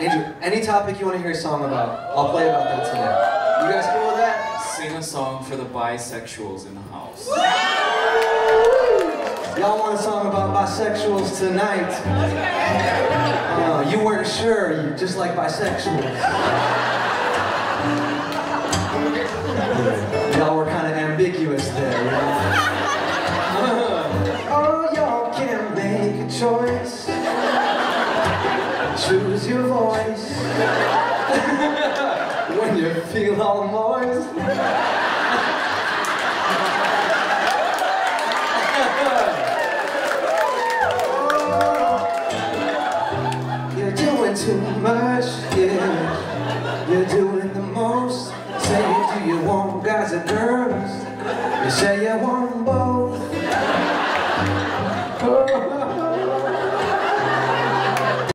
Andrew, any topic you want to hear a song about, I'll play about that today. You guys cool with that? Sing a song for the bisexuals in the house. Y'all want a song about bisexuals tonight? You weren't sure, you just like bisexuals. Y'all were kind of ambiguous there, you know? Oh, y'all can't make a choice. Choose your voice when you feel all moist. Oh, you're doing too much, yeah. You're doing the most. Say you do you want guys and girls. You say you want.